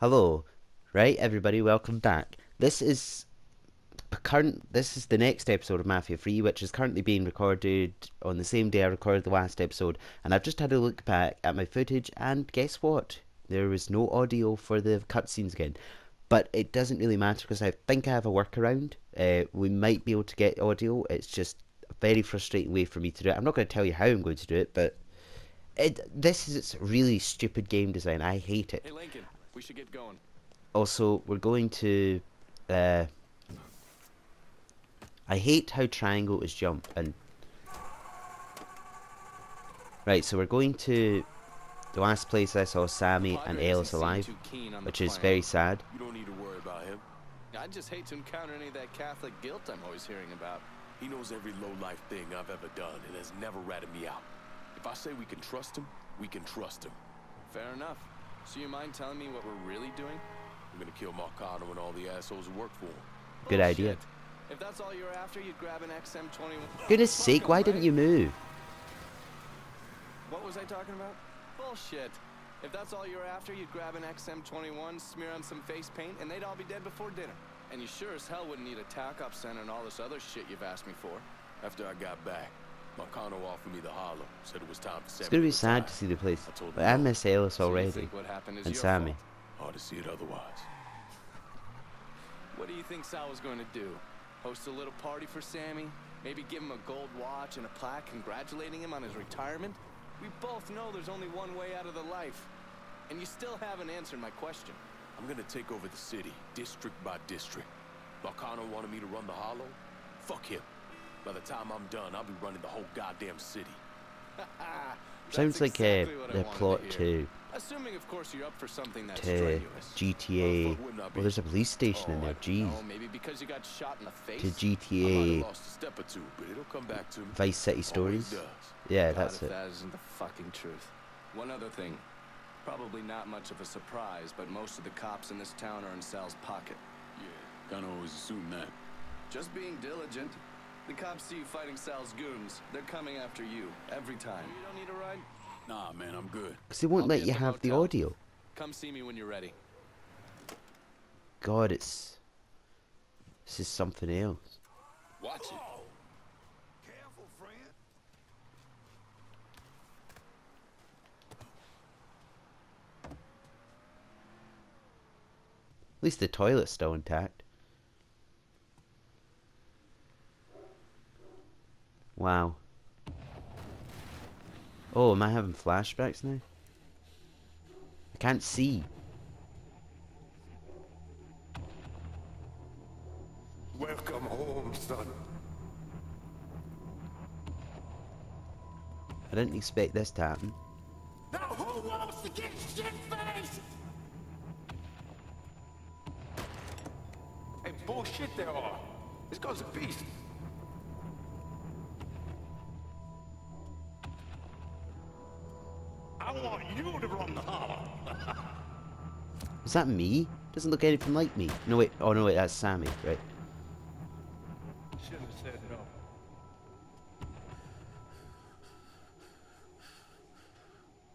Hello, right everybody, welcome back. This is the next episode of Mafia III, which is currently being recorded on the same day I recorded the last episode, and I've just had a look back at my footage, and guess what? There was no audio for the cutscenes again, but it doesn't really matter because I think I have a workaround. We might be able to get audio. It's just a very frustrating way for me to do it. I'm not going to tell you how I'm going to do it, but this is its really stupid game design. I hate it. Hey Lincoln. We should get going. Also, we're going to... I hate how triangle is jump and... Right, so we're going to the last place I saw Sammy and Ailis alive, which is very sad. You don't need to worry about him. I just hate to encounter any of that Catholic guilt I'm always hearing about. He knows every low-life thing I've ever done and has never ratted me out. If I say we can trust him, we can trust him. Fair enough. So you mind telling me what we're really doing? I'm gonna kill Marcano and all the assholes who work for him. Good idea. If that's all you're after, you'd grab an XM-21. Goodness sake, why didn't you move? What was I talking about? Bullshit. If that's all you're after, you'd grab an XM-21, smear on some face paint, and they'd all be dead before dinner. And you sure as hell wouldn't need a TAC-op center and all this other shit you've asked me for. After I got back, Marcano offered me the hollow, said it was time to... It's gonna be sad to see the place. But I miss Ailis already, and Sammy. Hard to see it otherwise. What do you think Sal was going to do? Host a little party for Sammy? Maybe give him a gold watch and a plaque congratulating him on his retirement? We both know there's only one way out of the life, and you still haven't answered my question. I'm gonna take over the city, district by district. Balcano wanted me to run the hollow. Fuck him. By the time I'm done, I'll be running the whole goddamn city. Sounds like the plot to assuming, of course, you're up for something that's GTA. Well, there's a police station in there. Jeez. Maybe because you got shot in the face. To GTA. Lost a step or two, but it'll come back to Vice City Stories. Yeah, that's it. That isn't the fucking truth. One other thing, probably not much of a surprise, but most of the cops in this town are in Sal's pocket. Yeah, kind of always assume that. Just being diligent. The cops see you fighting Sal's goons. They're coming after you every time. You don't need a ride? Nah, man, I'm good. Because they won't let you have the audio. Come see me when you're ready. God, it's... This is something else. Watch it. Oh, careful, friend. At least the toilet's still intact. Wow. Oh, am I having flashbacks now? I can't see. Welcome home, son. I didn't expect this to happen. Now who wants to get shit-faced? Hey, bullshit there are. This guy's a beast. I want you to run the hollow. Is that me? Doesn't look anything like me. No wait, oh no wait, that's Sammy, right? Shouldn't have said no.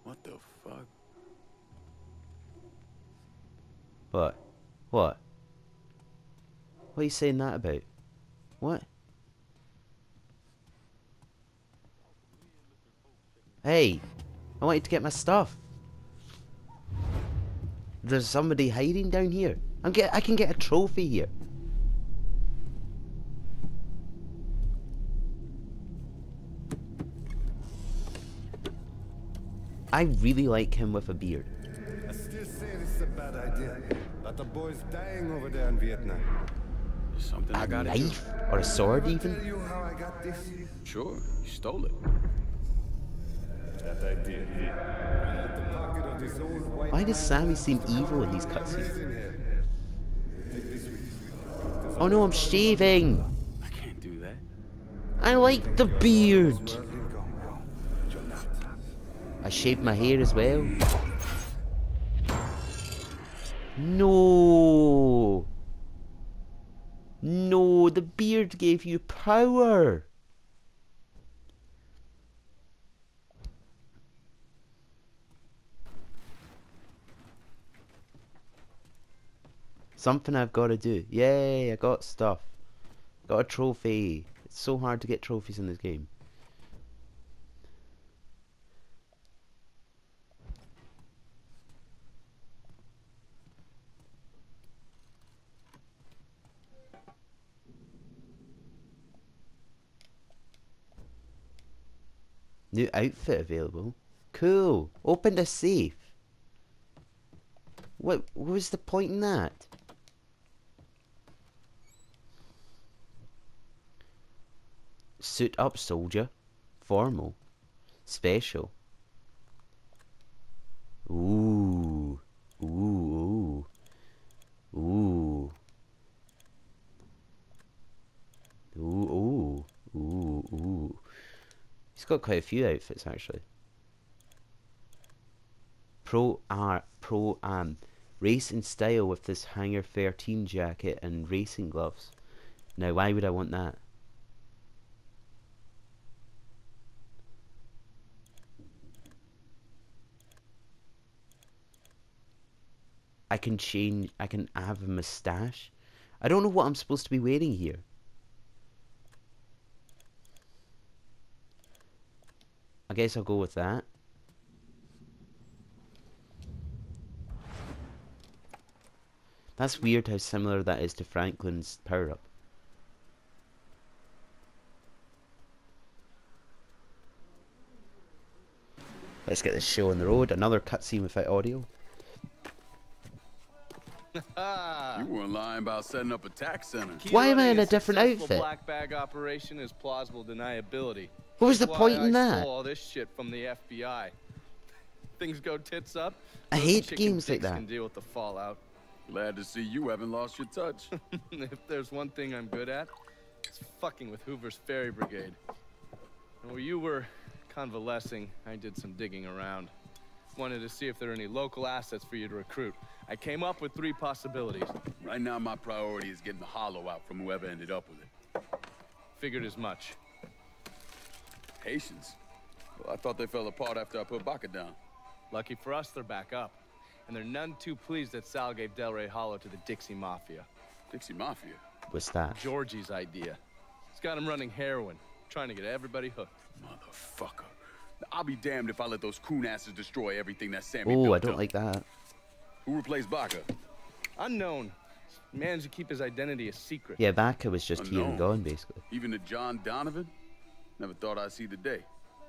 What the fuck? What? What? What are you saying that about? What? Hey! I wanted to get my stuff. There's somebody hiding down here. I can get a trophy here. I really like him with a beard. I still say this is a bad idea, but the boy's dying over there in Vietnam. Something a knife or a sword even? Tell you how I got this. Sure, you stole it. That idea. Why does Sammy seem evil in these cutscenes? Oh no, I'm shaving! I can't do that. I like the beard! I shaved my hair as well. No! No, the beard gave you power! Something I've got to do. Yay, I got stuff. Got a trophy. It's so hard to get trophies in this game. New outfit available. Cool. Open the safe. What was the point in that? Suit up, soldier. Formal. Special. Ooh. Ooh. Ooh. Ooh. Ooh. Ooh. Ooh. Ooh. He's got quite a few outfits actually. Pro-am. Race in style with this Hangar 13 jacket and racing gloves. Now why would I want that? I can change, I can have a moustache. I don't know what I'm supposed to be wearing here. I guess I'll go with that. That's weird how similar that is to Franklin's power-up. Let's get this show on the road. Another cutscene without audio. You weren't lying about setting up a tax center. Why am I in a different outfit? Black bag operation is plausible deniability. What was the point in that? I stole all this shit from the FBI. Things go tits up. I hate games like that. Can deal with the fallout. Glad to see you haven't lost your touch. If there's one thing I'm good at, it's fucking with Hoover's Ferry Brigade. And while you were convalescing, I did some digging around. Wanted to see if there are any local assets for you to recruit. I came up with 3 possibilities. Right now, my priority is getting the hollow out from whoever ended up with it. Figured as much. Haitians? Well, I thought they fell apart after I put Baca down. Lucky for us, they're back up. And they're none too pleased that Sal gave Delray Hollow to the Dixie Mafia. Dixie Mafia? What's that? Georgie's idea. He's got him running heroin, trying to get everybody hooked. Motherfucker. I'll be damned if I let those coon asses destroy everything that Sammy built. Oh, I don't like that. Who replaced Baca? Unknown. Managed to keep his identity a secret. Yeah, Baca was just here and gone, basically. Even to John Donovan? Never thought I'd see the day.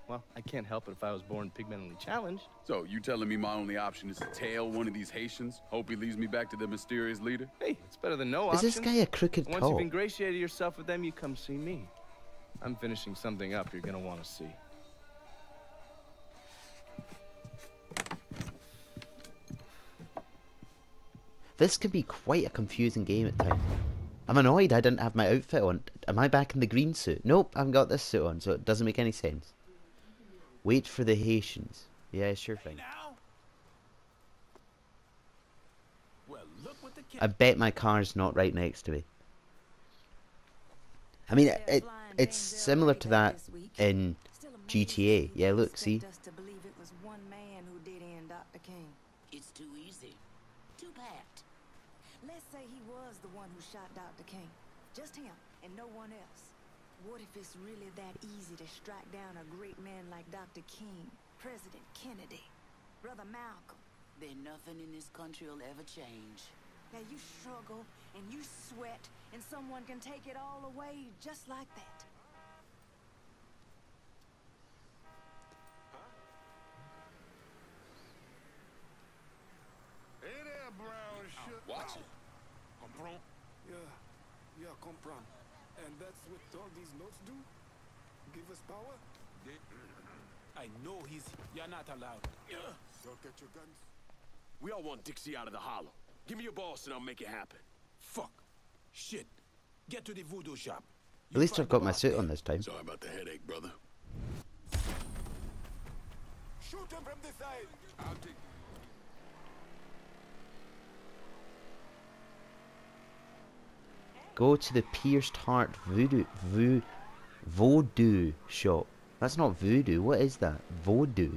Well, I can't help it if I was born pigmentally challenged. So, you telling me my only option is to tail one of these Haitians? Hope he leads me back to the mysterious leader? Hey, it's better than no option. Is this guy a crooked cop? Once you've ingratiated yourself with them, you come see me. I'm finishing something up you're gonna want to see. This can be quite a confusing game at times. I'm annoyed I didn't have my outfit on. Am I back in the green suit? Nope, I haven't got this suit on, so it doesn't make any sense. Wait for the Haitians. Yeah, sure thing. I bet my car's not right next to me. I mean, it's similar to that in GTA. Yeah, look, see? It's too easy. Too bad. Let's say he was the one who shot Dr. King. Just him and no one else. What if it's really that easy to strike down a great man like Dr. King, President Kennedy, Brother Malcolm? Then nothing in this country will ever change. Now you struggle and you sweat and someone can take it all away just like that. Watch it. Comprend? Yeah, comprend. And that's what all these notes do? Give us power? I know he's... You're not allowed. So get your guns. We all want Dixie out of the hollow. Give me your boss and I'll make it happen. Fuck. Shit. Get to the voodoo shop. At least I've got my suit on this time. Sorry about the headache, brother. Shoot him from the side. I'll take... Go to the Pierced Heart voodoo shop. That's not voodoo. What is that? Voodoo.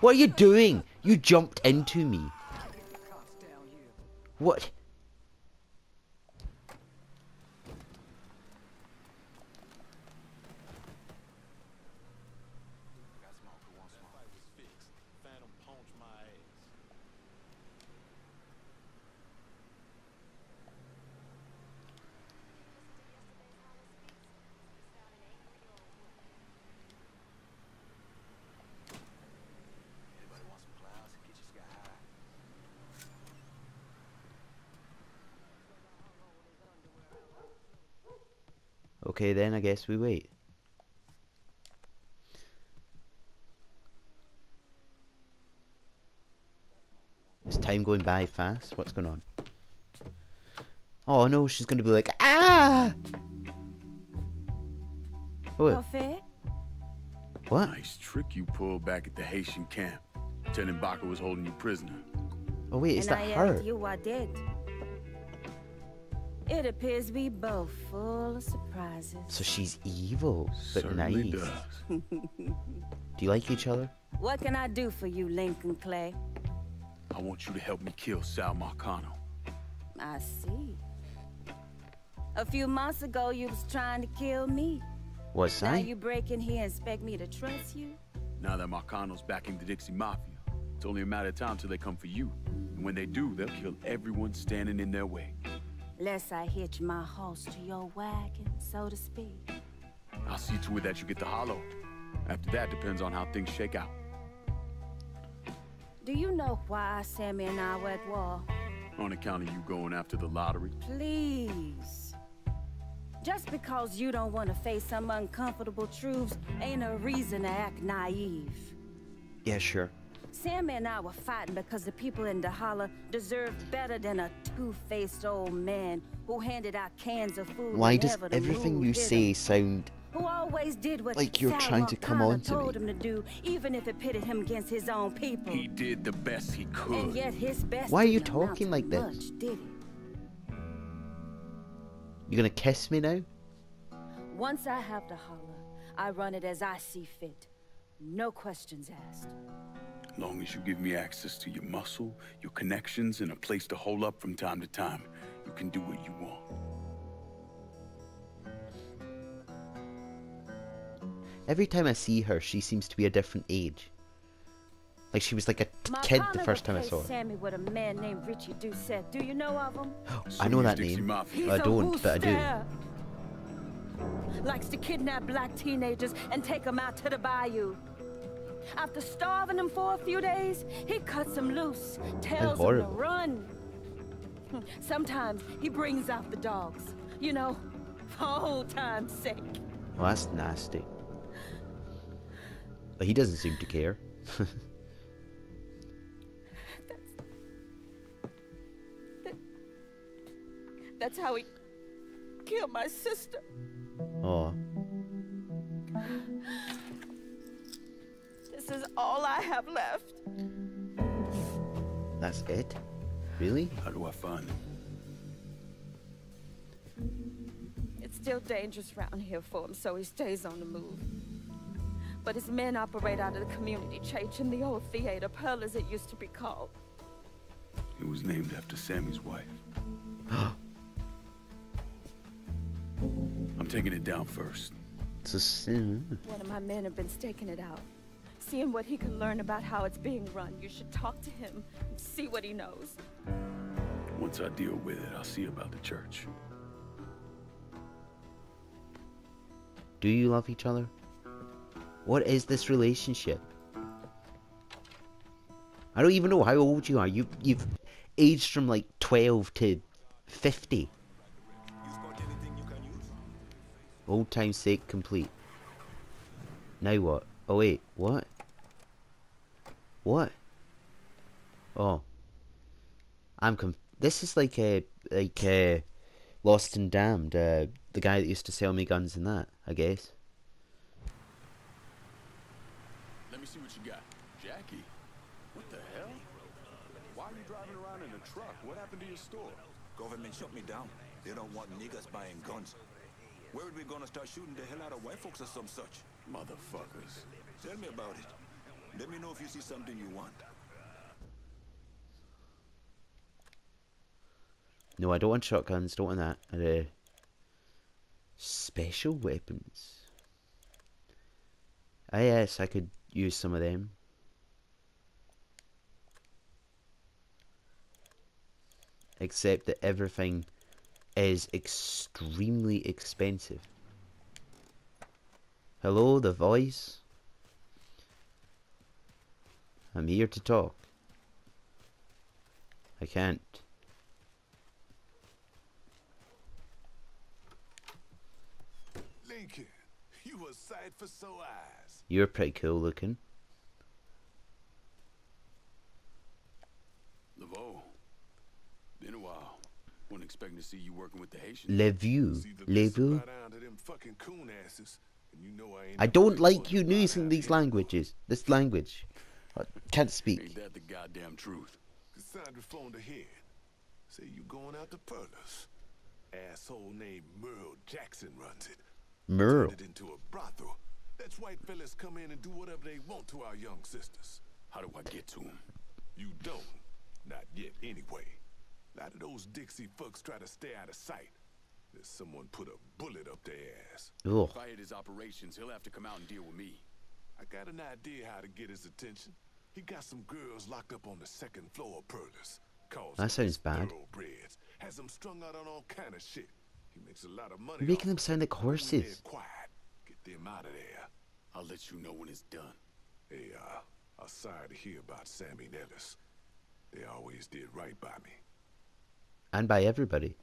What are you doing? You jumped into me. What? Okay, then I guess we wait. Is time going by fast? What's going on? Oh no, she's going to be like, ah! Oh. What? Nice trick you pulled back at the Haitian camp. Lieutenant Baca was holding you prisoner. Oh wait, is that her? You are dead. It appears we both full of surprises. So she's evil, but certainly nice. Does. Do you like each other? What can I do for you, Lincoln Clay? I want you to help me kill Sal Marcano. I see. A few months ago, you was trying to kill me. What's that? Now you break in here and expect me to trust you? Now that Marcano's back in the Dixie Mafia, it's only a matter of time till they come for you. And when they do, they'll kill everyone standing in their way. Lest I hitch my horse to your wagon, so to speak. I'll see to it that you get the hollow. After that, depends on how things shake out. Do you know why Sammy and I were at war? On account of you going after the lottery. Please. Just because you don't want to face some uncomfortable truths ain't a reason to act naive. Yeah, sure. Sammy and I were fighting because the people in Dahala deserved better than a two-faced old man who handed out cans of food. Why does everything you say sound who always did what like you're trying to come on to me? Told him to do, even if it pitted him against his own people. He did the best he could. And yet his best. Why are you talking like this? You gonna kiss me now? Once I have the holler, I run it as I see fit. No questions asked. As long as you give me access to your muscle, your connections, and a place to hole up from time to time, you can do what you want. Every time I see her, she seems to be a different age. Like she was like a kid the first time I saw her. Sammy with a man named Richie Doucette. Do you know of him? I know that name. I don't, but I do. Likes to kidnap black teenagers and take them out to the bayou. After starving them for a few days, he cuts them loose, tells them to run. Sometimes he brings out the dogs, you know, for old time's sake. Well, that's nasty. But he doesn't seem to care. That's how he killed my sister. Oh. This is all I have left. That's it? Really? How do I find him? It's still dangerous around here for him, so he stays on the move. But his men operate out of the community church in the old theater, Pearl as it used to be called. It was named after Sammy's wife. I'm taking it down first. It's a sin. One of my men have been staking it out. Seeing what he can learn about how it's being run. You should talk to him and see what he knows. Once I deal with it, I'll see about the church. Do you love each other? What is this relationship? I don't even know how old you are. You've aged from like 12 to 50. Old time's sake complete. Now what? Oh wait, what? What? Oh, this is like a Lost and Damned. The guy that used to sell me guns and that, I guess. Let me see what you got, Jackie. What the hell? Why are you driving around in a truck? What happened to your store? Government shut me down. They don't want niggas buying guns. Where are we gonna start shooting the hell out of white folks or some such? Motherfuckers. Tell me about it. Let me know if you see something you want. No, I don't want shotguns. Don't want that. Special weapons. Ah, yes, I could use some of them. Except that everything is extremely expensive. Hello, the voice. I'm here to talk. I can't. You're pretty cool looking. Laveau. Been a while. Wasn't expecting to see you working with the Haitians. Laveau. Laveau. I don't like you using these languages. This language. I can't speak. Ain't that the goddamn truth? Cassandra phoned ahead. Say you going out to Perlis. Asshole named Merle Jackson runs it. Merle. Turned it into a brothel. That's white fellas come in and do whatever they want to our young sisters. How do I get to them? You don't. Not yet, anyway. A lot of those Dixie fucks try to stay out of sight. There's someone put a bullet up their ass. Ugh. If I hit his operations, he'll have to come out and deal with me. I got an idea how to get his attention. He got some girls locked up on the second floor of Perlis. That sounds bad. Has them strung out on all kind of shit. He makes a lot of money. Making them sound like horses. Quiet. Get them out of there. I'll let you know when it's done. Hey, I'm sorry to hear about Sammy Nellis. They always did right by me. And by everybody.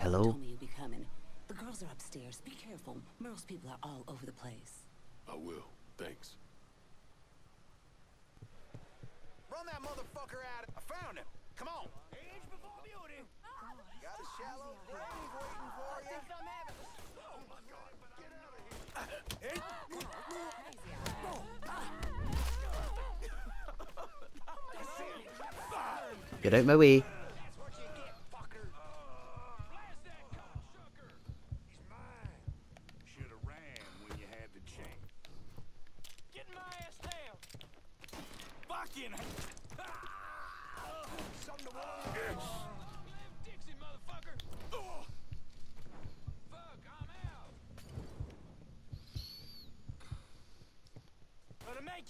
Hello. Told me you'd be coming. The girls are upstairs. Be careful. Merle's people are all over the place. I will. Thanks. Run that motherfucker out. I found him. Come on. Age before beauty. Got a shallow grave waiting for you. Oh my God. Get out of here. Get out my way.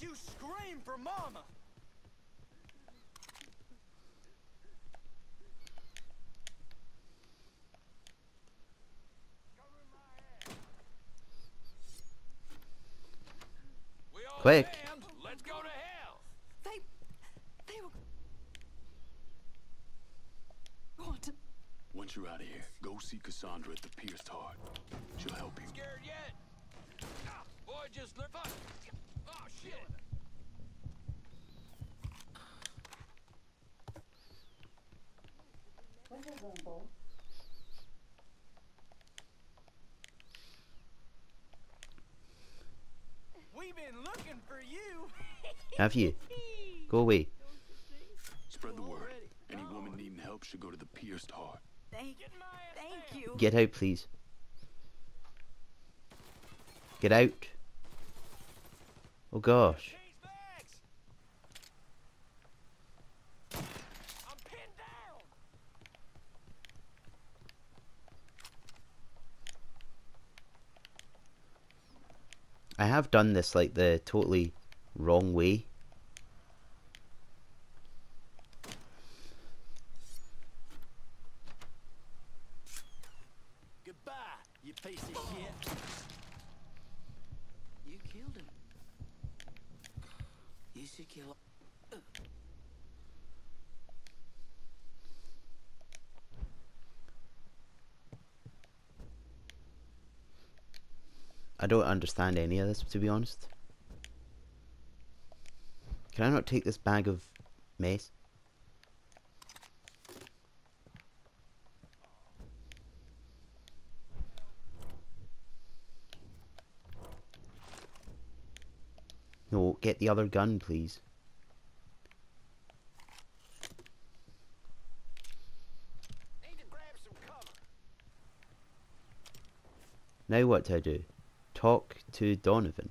You scream for mama. Quick. Let's go to hell. They were going to. Once you're out of here, go see Cassandra at the Pierced Heart. She'll help you. Scared yet? Ah, boy, just live up. Oh, shit. We've been looking for you. Have you? Go away. Spread the word. Any woman needing help should go to the Pierced Heart. Thank you. Get out, please. Get out. Oh gosh. I'm pinned down. I have done this like the totally wrong way. Goodbye, you piece of shit. You killed him. You should kill. I don't understand any of this, to be honest. Can I not take this bag of mess? No, get the other gun, please. Need to grab some cover. Now what do? Talk to Donovan.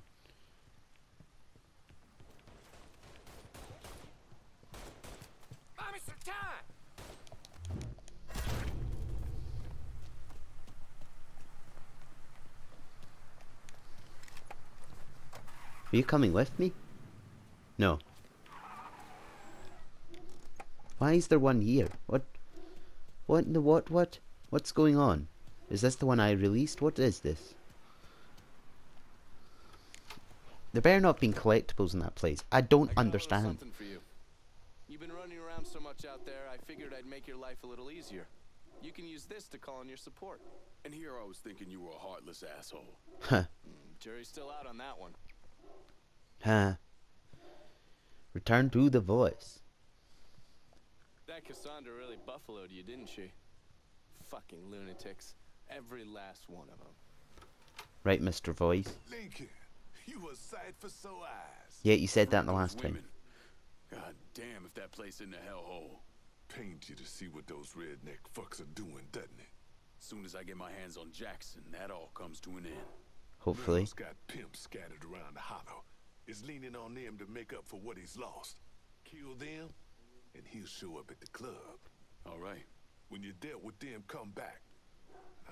Mom, it's the time. Are you coming with me? No. Why is there one here? What? What in the what? What's going on? Is this the one I released? What is this? There better not have been collectibles in that place. I don't understand. You've been running around so much out there, I figured I'd make your life a little easier. You can use this to call in your support. And here I was thinking you were a heartless asshole. Huh. Jury's still out on that one. Huh. Return to the voice. That Cassandra really buffaloed you, didn't she? Fucking lunatics. Every last one of them. Right, Mr. Voice. Lincoln, you were sight for sore eyes. Yeah, you said that in the last time. God damn if that place in the hellhole. Pains you to see what those redneck fucks are doing, doesn't it? Soon as I get my hands on Jackson, that all comes to an end. Hopefully. Merle's got pimps scattered around the hollow. Is leaning on them to make up for what he's lost. Kill them, and he'll show up at the club. All right. When you're dealt with them, come back.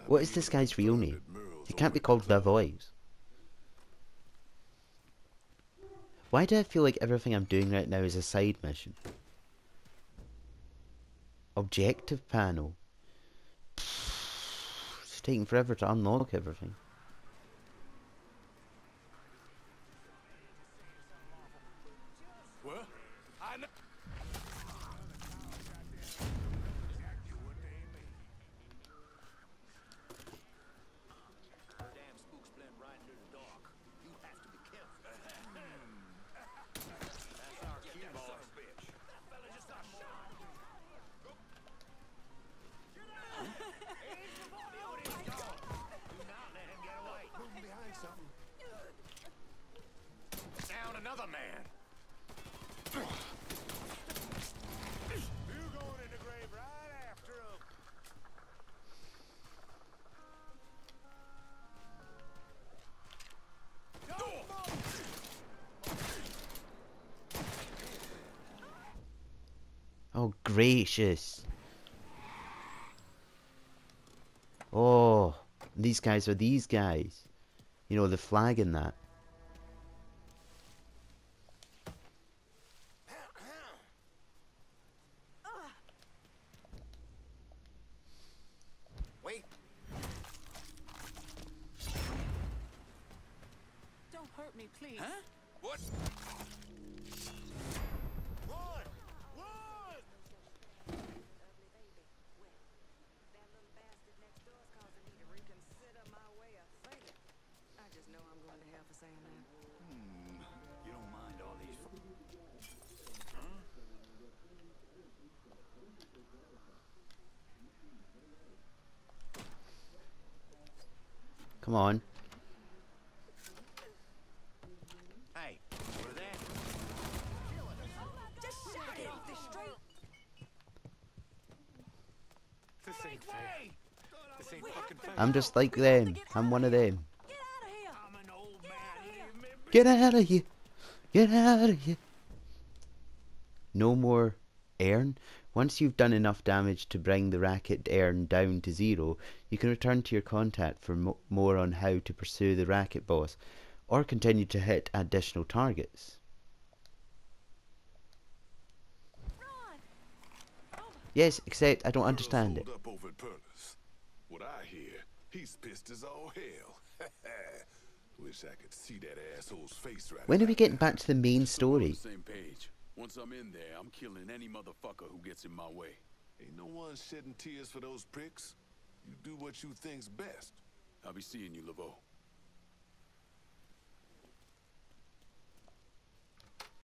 What is this guy's real name? He can't be called Laveau. Why do I feel like everything I'm doing right now is a side mission? Objective panel. It's taking forever to unlock everything. Oh, gracious. Oh, these guys are these guys. You know, the flag in that. Wait. Don't hurt me, please. Huh? What? Come on. Hey, we're there. Just shut it off the street. This ain't fair. This ain't fucking fair. I'm just like them. I'm one of them. Get out of here. I'm an old man. Get out of here. Get out of here. No more Aaron. Once you've done enough damage to bring the racket Aaron down to 0, you can return to your contact for more on how to pursue the racket boss, or continue to hit additional targets. Yes, except I don't understand it. What I hear, he's pissed as all hell. Wish I could see that asshole's face right now. When are we getting back to the main story? Once I'm in there, I'm killing any motherfucker who gets in my way. Ain't no one shedding tears for those pricks. You do what you think's best. I'll be seeing you, Laveau.